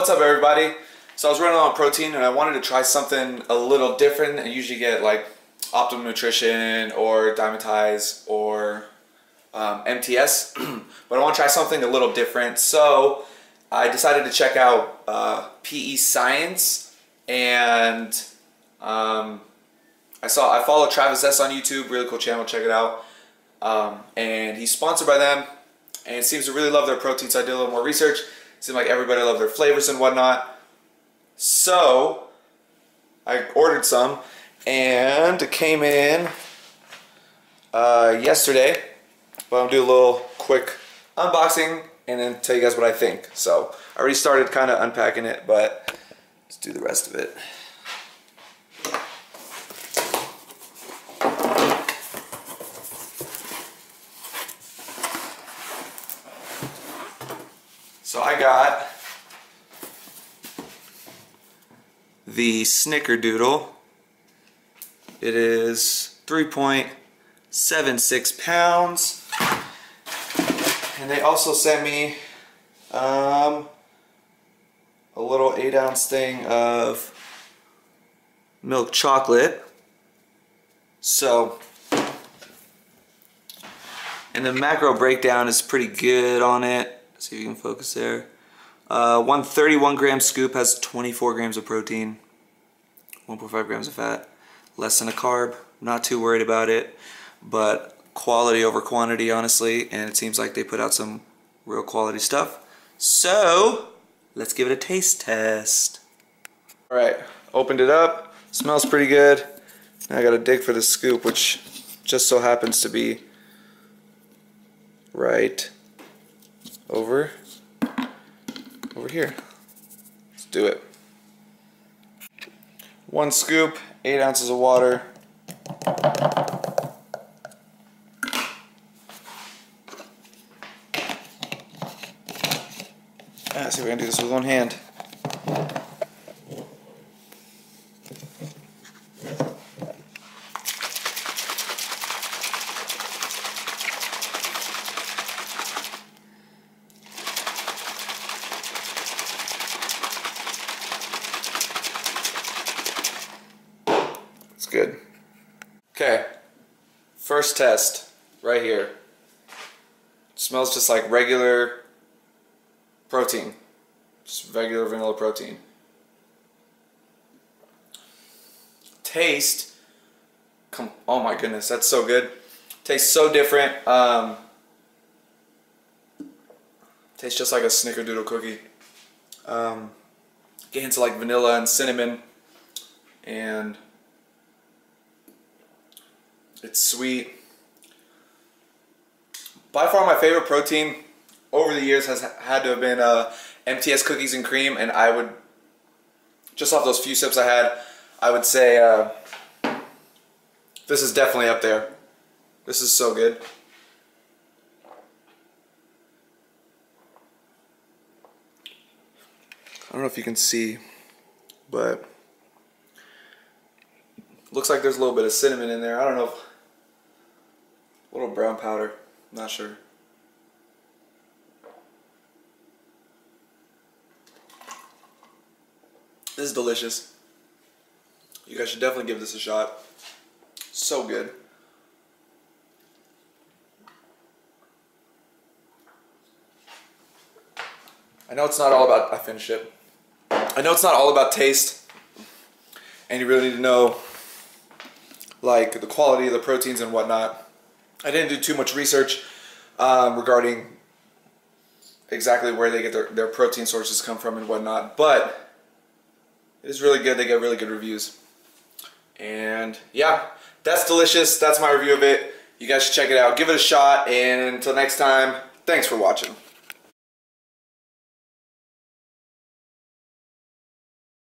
What's up, everybody? So I was running on protein and I wanted to try something a little different. I usually get like Optimum Nutrition or Dymatize or MTS, but I want to try something a little different. So I decided to check out PE Science, and I follow Travis S on YouTube, really cool channel, check it out. And he's sponsored by them, and it seems to really love their protein, so I did a little more research. Seemed like everybody loved their flavors and whatnot. So I ordered some, and it came in yesterday. But I'm gonna do a little quick unboxing and then tell you guys what I think. So I already started kind of unpacking it, but let's do the rest of it. So I got the Snickerdoodle. It is 3.76 pounds. And they also sent me a little 8-ounce thing of milk chocolate. So, and the macro breakdown is pretty good on it. See if you can focus there. 131-gram scoop has 24 grams of protein, 1.5 grams of fat, less than a carb. Not too worried about it, but quality over quantity, honestly, and it seems like they put out some real quality stuff. So let's give it a taste test. All right, opened it up. Smells pretty good. Now I gotta dig for the scoop, which just so happens to be right over here. Let's do it. 1 scoop, 8 ounces of water. Let's see if we can do this with one hand. It's good. Okay, first test right here. It smells just like regular protein, just regular vanilla protein. Taste, oh my goodness, that's so good. Tastes so different. Tastes just like a Snickerdoodle cookie. Get into like vanilla and cinnamon, and it's sweet. By far my favorite protein over the years has had to have been MTS cookies and cream, and I would, just off those few sips I had, I would say this is definitely up there. This is so good. I don't know if you can see, but looks like there's a little bit of cinnamon in there. I don't know if, a little brown powder, not sure. This is delicious. You guys should definitely give this a shot. So good. I know it's not all about, I finished it. I know it's not all about taste, and you really need to know like the quality of the proteins and whatnot. I didn't do too much research regarding exactly where they get their protein sources come from and whatnot, but it is really good. They get really good reviews. And yeah, that's delicious. That's my review of it. You guys should check it out. Give it a shot, and until next time, thanks for watching.